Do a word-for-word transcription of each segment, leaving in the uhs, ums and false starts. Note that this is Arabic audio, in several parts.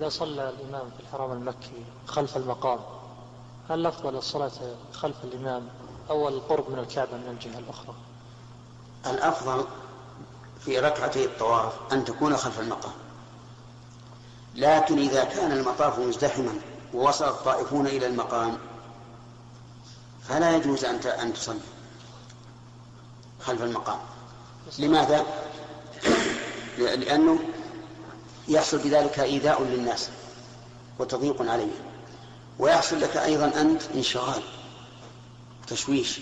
إذا صلى الإمام في الحرم المكي خلف المقام، هل أفضل الصلاة خلف الإمام أو القرب من الكعبة من الجهة الأخرى؟ الأفضل في ركعتي الطواف أن تكون خلف المقام، لكن إذا كان المطاف مزدحما ووصل الطائفون إلى المقام فلا يجوز أن تصلي خلف المقام. لماذا؟ لأنه يحصل بذلك إيذاء للناس وتضييق عليهم، ويحصل لك أيضا أنت انشغال تشويش.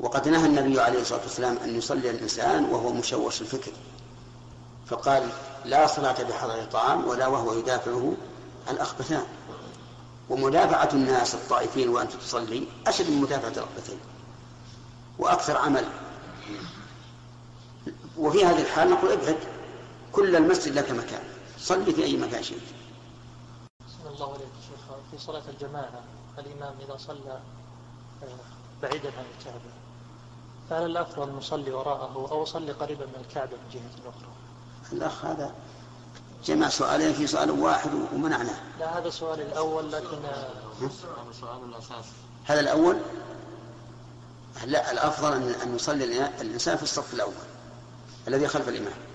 وقد نهى النبي عليه الصلاة والسلام أن يصلي الإنسان وهو مشوش الفكر، فقال لا صلاة بحضر الطعام ولا وهو يدافعه الأخبثان. ومدافعة الناس الطائفين وأنت تصلي أشد من مدافعة الأخبثين وأكثر عمل. وفي هذه الحال نقول ابعد، كل المسجد لك مكان، صلي في أي مكان شئت. بسم الله عليك شيخ، في صلاة الجماعة الإمام إذا صلى بعيدا عن الكعبة فهل الأفضل نصلي وراءه أو صلي قريبا من الكعبة من جهة أخرى؟ الأخ هذا جمع سؤالين في سؤال واحد ومنعناه. لا، هذا السؤال الأول، لكن سؤال الأساس هذا الأول. لا، الأفضل أن يصلي الإنسان في الصف الأول الذي خلف الإمام.